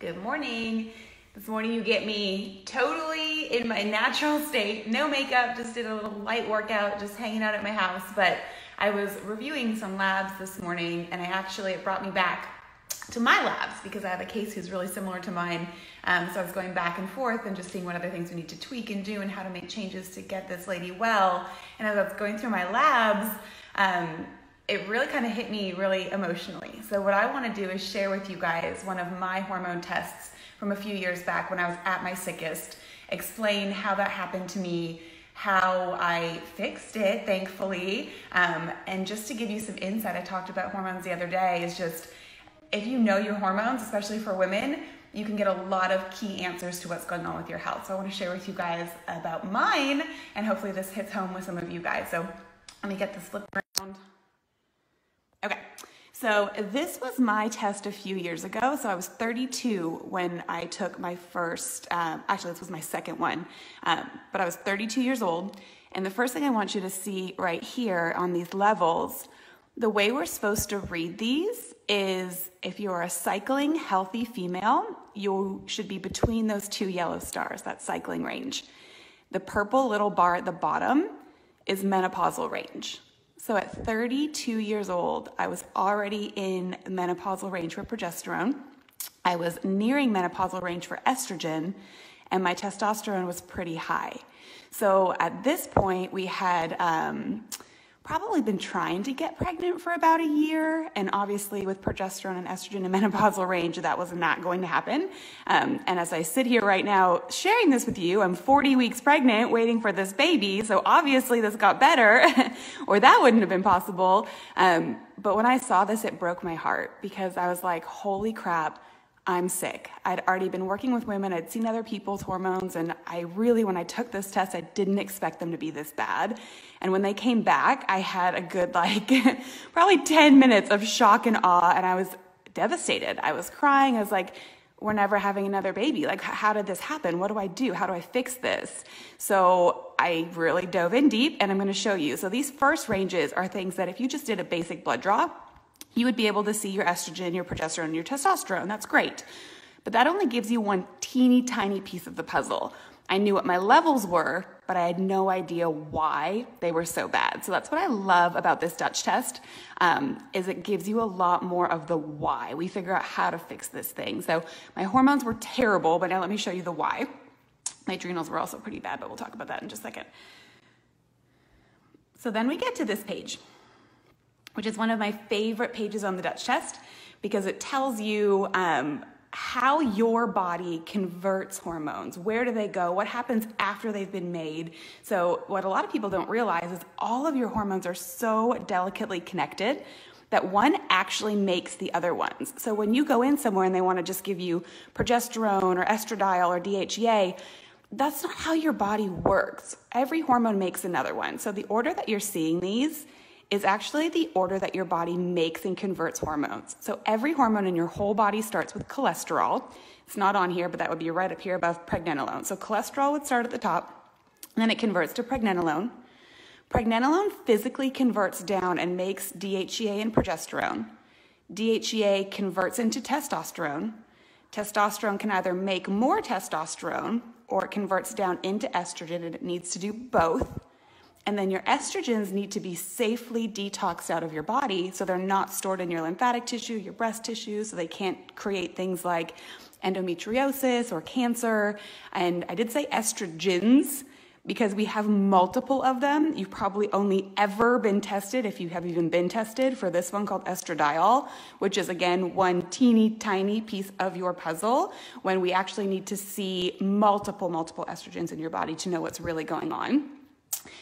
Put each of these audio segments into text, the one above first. Good morning. This morning you get me totally in my natural state, no makeup, just did a little light workout, just hanging out at my house. But I was reviewing some labs this morning, and it brought me back to my labs because I have a case who's really similar to mine. So I was going back and forth and just seeing what other things we need to tweak and do and how to make changes to get this lady well. And as I was going through my labs, it really kind of hit me really emotionally. So what I want to do is share with you guys one of my hormone tests from a few years back when I was at my sickest, explain how that happened to me, how I fixed it, thankfully. And just to give you some insight, I talked about hormones the other day, is just, if you know your hormones, especially for women, you can get a lot of key answers to what's going on with your health. So I want to share with you guys about mine, and hopefully this hits home with some of you guys. So let me get this flipped around. Okay, so this was my test a few years ago. So I was 32 when I took my first, actually this was my second one, but I was 32 years old. And the first thing I want you to see right here on these levels, the way we're supposed to read these is if you're a cycling healthy female, you should be between those two yellow stars, that cycling range. The purple little bar at the bottom is menopausal range. So at 32 years old, I was already in menopausal range for progesterone. I was nearing menopausal range for estrogen, and my testosterone was pretty high. So at this point, we had probably been trying to get pregnant for about a year, and obviously with progesterone and estrogen in menopausal range, that was not going to happen. And as I sit here right now sharing this with you, I'm 40 weeks pregnant waiting for this baby, so obviously this got better or that wouldn't have been possible. But when I saw this, it broke my heart because I was like, holy crap, I'm sick. I'd already been working with women, I'd seen other people's hormones, and I really, when I took this test, I didn't expect them to be this bad. And when they came back, I had a good, like, probably 10 minutes of shock and awe, and I was devastated. I was crying. I was like, we're never having another baby. Like, how did this happen? What do I do? How do I fix this? So I really dove in deep, and I'm going to show you. So these first ranges are things that if you just did a basic blood draw, you would be able to see your estrogen, your progesterone, your testosterone. That's great. But that only gives you one teeny tiny piece of the puzzle. I knew what my levels were, but I had no idea why they were so bad. So that's what I love about this Dutch test, is it gives you a lot more of the why. We figure out how to fix this thing. So my hormones were terrible, but now let me show you the why. My adrenals were also pretty bad, but we'll talk about that in just a second. So then we get to this page, which is one of my favorite pages on the Dutch test because it tells you how your body converts hormones. Where do they go? What happens after they've been made? So what a lot of people don't realize is all of your hormones are so delicately connected that one actually makes the other ones. So when you go in somewhere and they want to just give you progesterone or estradiol or DHEA, that's not how your body works. Every hormone makes another one. So the order that you're seeing these is actually the order that your body makes and converts hormones. So every hormone in your whole body starts with cholesterol. It's not on here, but that would be right up here above pregnenolone. So cholesterol would start at the top, and then it converts to pregnenolone. Pregnenolone physically converts down and makes DHEA and progesterone. DHEA converts into testosterone. Testosterone can either make more testosterone, or it converts down into estrogen, and it needs to do both. And then your estrogens need to be safely detoxed out of your body so they're not stored in your lymphatic tissue, your breast tissue, so they can't create things like endometriosis or cancer. And I did say estrogens because we have multiple of them. You've probably only ever been tested, if you have even been tested, for this one called estradiol, which is, again, one teeny tiny piece of your puzzle when we actually need to see multiple estrogens in your body to know what's really going on.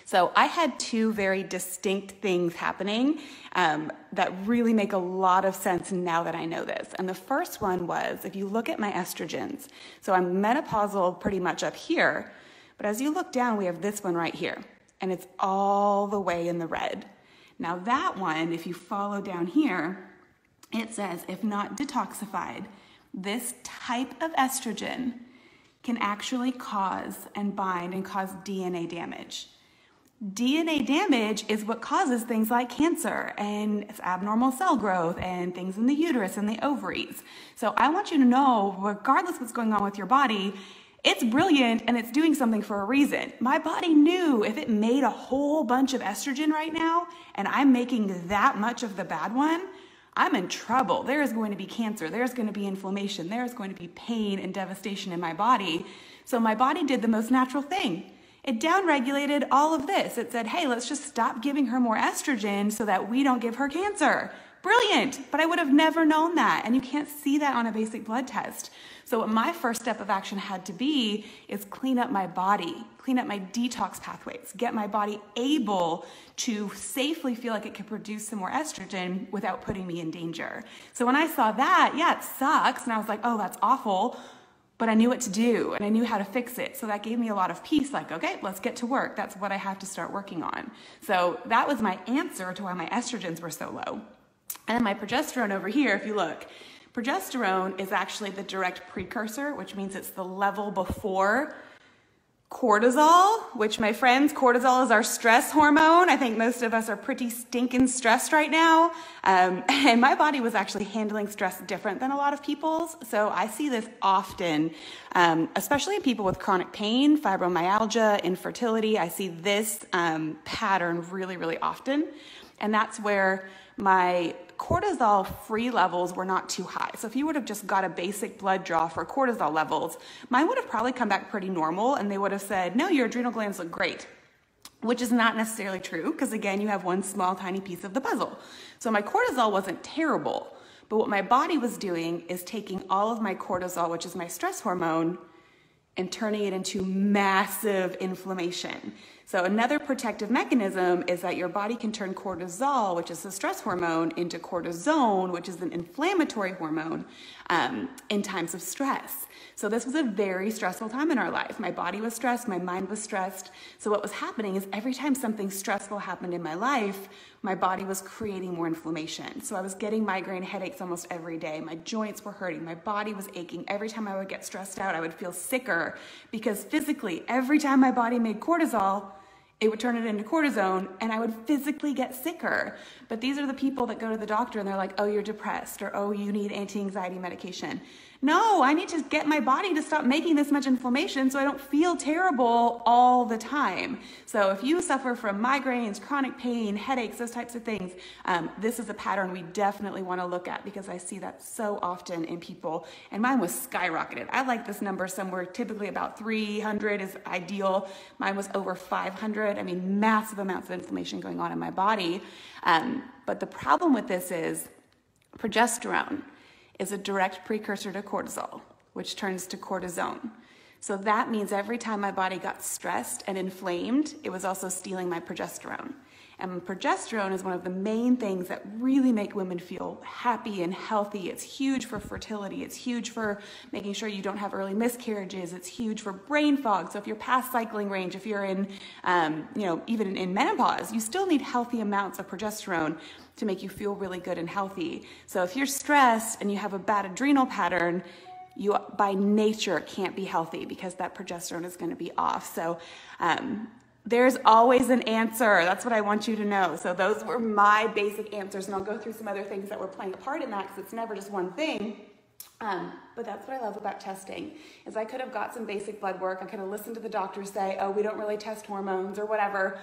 So I had two very distinct things happening that really make a lot of sense now that I know this. And the first one was, if you look at my estrogens, so I'm menopausal pretty much up here, but as you look down, we have this one right here, and it's all the way in the red. Now that one, if you follow down here, it says, if not detoxified, this type of estrogen can actually cause and bind and cause DNA damage. DNA damage is what causes things like cancer and abnormal cell growth and things in the uterus and the ovaries. So I want you to know, regardless what's going on with your body, it's brilliant and it's doing something for a reason. My body knew if it made a whole bunch of estrogen right now and I'm making that much of the bad one, I'm in trouble. There is going to be cancer. There's going to be inflammation. There's going to be pain and devastation in my body. So my body did the most natural thing. It downregulated all of this. It said, hey, let's just stop giving her more estrogen so that we don't give her cancer. Brilliant, but I would have never known that. And you can't see that on a basic blood test. So what my first step of action had to be is clean up my body, clean up my detox pathways, get my body able to safely feel like it could produce some more estrogen without putting me in danger. So when I saw that, yeah, it sucks. And I was like, oh, that's awful. But I knew what to do and I knew how to fix it. So that gave me a lot of peace, like, okay, let's get to work. That's what I have to start working on. So that was my answer to why my estrogens were so low. And then my progesterone over here, if you look, progesterone is actually the direct precursor, which means it's the level before cortisol, which, my friends, cortisol is our stress hormone. I think most of us are pretty stinking stressed right now. And my body was actually handling stress different than a lot of people's. So I see this often, especially in people with chronic pain, fibromyalgia, infertility. I see this pattern really, really often. And that's where my cortisol-free levels were not too high. So if you would have just got a basic blood draw for cortisol levels, mine would have probably come back pretty normal, and they would have said, no, your adrenal glands look great, which is not necessarily true because, again, you have one small, tiny piece of the puzzle. So my cortisol wasn't terrible, but what my body was doing is taking all of my cortisol, which is my stress hormone, and turning it into massive inflammation. So another protective mechanism is that your body can turn cortisol, which is the stress hormone, into cortisone, which is an inflammatory hormone, in times of stress. So this was a very stressful time in our life. My body was stressed, my mind was stressed. So what was happening is every time something stressful happened in my life, my body was creating more inflammation. So I was getting migraine headaches almost every day. My joints were hurting, my body was aching. Every time I would get stressed out, I would feel sicker because physically, every time my body made cortisol, it would turn it into cortisone and I would physically get sicker. But these are the people that go to the doctor and they're like, oh, you're depressed, or oh, you need anti-anxiety medication. No, I need to get my body to stop making this much inflammation so I don't feel terrible all the time. So if you suffer from migraines, chronic pain, headaches, those types of things, this is a pattern we definitely want to look at because I see that so often in people. And mine was skyrocketed. I like this number somewhere, typically about 300 is ideal. Mine was over 500. I mean, massive amounts of inflammation going on in my body. But the problem with this is progesterone is a direct precursor to cortisol, which turns to cortisone. So that means every time my body got stressed and inflamed, it was also stealing my progesterone. And progesterone is one of the main things that really make women feel happy and healthy. It's huge for fertility. It's huge for making sure you don't have early miscarriages. It's huge for brain fog. So if you're past cycling range, if you're in, even in menopause, you still need healthy amounts of progesterone to make you feel really good and healthy. So if you're stressed and you have a bad adrenal pattern, you by nature can't be healthy because that progesterone is going to be off. So there's always an answer. That's what I want you to know. So those were my basic answers, and I'll go through some other things that were playing a part in that because it's never just one thing. But that's what I love about testing, is I could have got some basic blood work. I could have listened to the doctor say, oh, we don't really test hormones or whatever.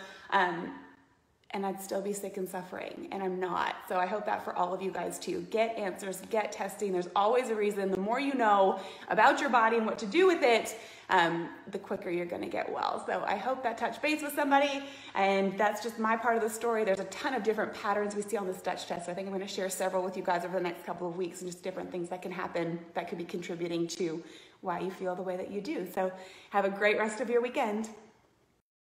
And I'd still be sick and suffering, and I'm not. So I hope that for all of you guys too. Get answers, get testing. There's always a reason. The more you know about your body and what to do with it, the quicker you're gonna get well. So I hope that touched base with somebody, and that's just my part of the story. There's a ton of different patterns we see on this Dutch test. So I think I'm gonna share several with you guys over the next couple of weeks, and just different things that can happen that could be contributing to why you feel the way that you do. So have a great rest of your weekend.